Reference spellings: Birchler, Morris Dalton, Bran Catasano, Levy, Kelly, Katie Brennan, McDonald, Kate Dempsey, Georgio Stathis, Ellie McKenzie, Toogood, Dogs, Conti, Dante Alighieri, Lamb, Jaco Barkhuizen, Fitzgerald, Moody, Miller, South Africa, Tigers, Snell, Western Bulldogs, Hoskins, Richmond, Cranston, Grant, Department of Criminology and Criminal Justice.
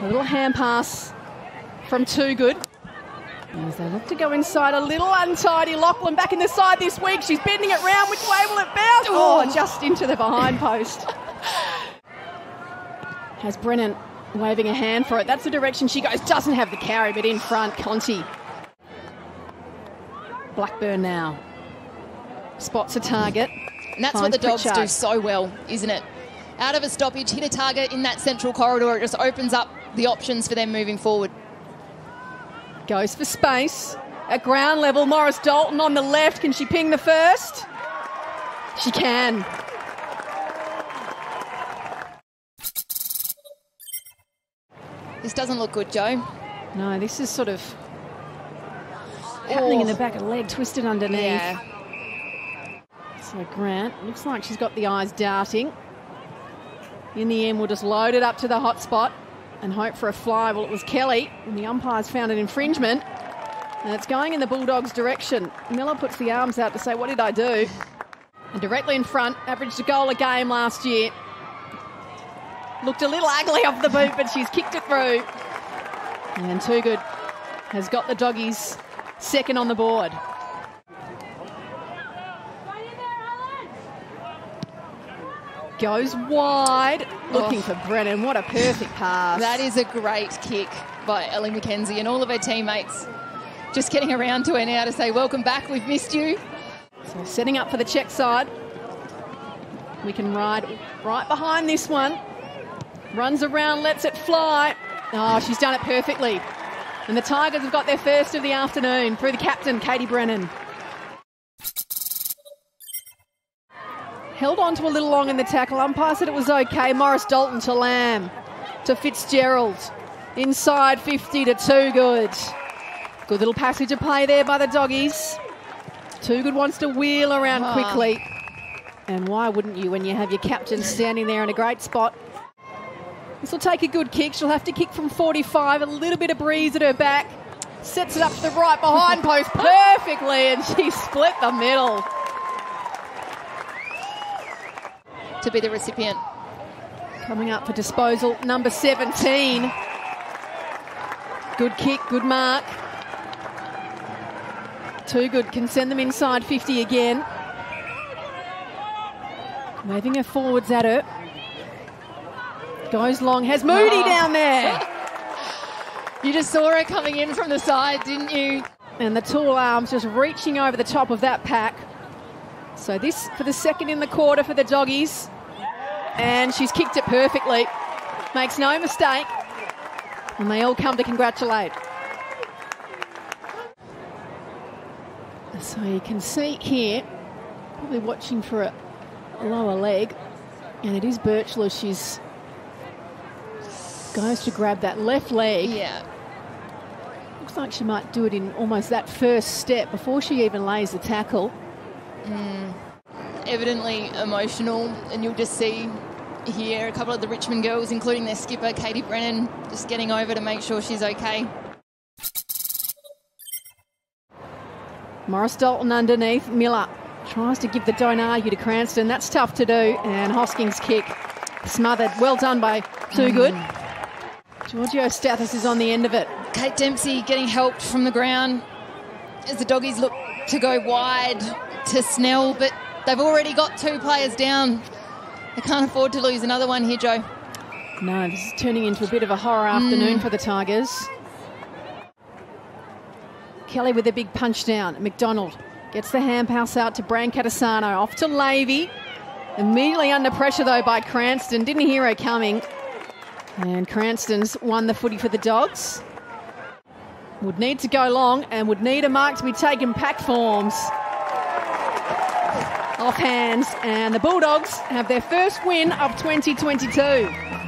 A little hand pass from Toogood. As they look to go inside, a little untidy. Lachlan back in the side this week. She's bending it round. Which way will it bounce? Oh, just into the behind post. Has Brennan waving a hand for it. That's the direction she goes. Doesn't have the carry, but in front, Conti. Blackburn now. Spots a target. And that's what the Dogs do so well, isn't it? Out of a stoppage, hit a target in that central corridor. It just opens up the options for them moving forward. Goes for space. At ground level, Morris Dalton on the left. Can she ping the first? She can. This doesn't look good, Joe. No, this is sort of happening in the back of the leg, twisted underneath. Yeah. So Grant, looks like she's got the eyes darting. In the end, we'll just load it up to the hot spot and hope for a fly. Well, it was Kelly, and the umpires found an infringement. And it's going in the Bulldogs' direction. Miller puts the arms out to say, what did I do? And directly in front, averaged a goal a game last year. Looked a little ugly off the boot, but she's kicked it through. And Toogood has got the Doggies second on the board. Goes wide, looking for Brennan. What a perfect pass. That is a great kick by Ellie McKenzie and all of her teammates. Just getting around to her now to say, welcome back, we've missed you. So setting up for the check side. We can ride right behind this one. Runs around, lets it fly. Oh, she's done it perfectly. And the Tigers have got their first of the afternoon through the captain, Katie Brennan. Held on to a little long in the tackle. Umpire said it was okay. Morris Dalton to Lamb, to Fitzgerald. Inside 50 to Toogood. Good little passage of play there by the Doggies. Toogood wants to wheel around quickly. And why wouldn't you when you have your captain standing there in a great spot? This will take a good kick. She'll have to kick from 45. A little bit of breeze at her back. Sets it up to the right behind post perfectly. And she split the middle. To be the recipient. Coming up for disposal, number 17. Good kick, good mark. Toogood can send them inside 50 again. Waving her forwards at her. Goes long, has Moody down there. You just saw her coming in from the side, didn't you? And the tall arms just reaching over the top of that pack. So this for the second in the quarter for the Doggies. And she's kicked it perfectly. Makes no mistake. And they all come to congratulate. So you can see here, probably watching for a lower leg. And it is Birchler. She's goes to grab that left leg. Yeah. Looks like she might do it in almost that first step before she even lays the tackle. Evidently emotional, and you'll just see here a couple of the Richmond girls, including their skipper Katie Brennan, just getting over to make sure she's okay. Morris Dalton underneath. Miller tries to give the don't argue to Cranston. That's tough to do, and Hoskins' kick smothered. Well done by Toogood. Georgio Stathis is on the end of it. Kate Dempsey getting helped from the ground as the Doggies look to go wide to Snell, but they've already got two players down. They can't afford to lose another one here, Joe. No, this is turning into a bit of a horror afternoon for the Tigers. Kelly with a big punch down. McDonald gets the hand pass out to Bran Catasano. Off to Levy. Immediately under pressure, though, by Cranston. Didn't hear her coming. And Cranston's won the footy for the Dogs. Would need to go long and would need a mark to be taken pack forms. Off hands, and the Bulldogs have their first win of 2022.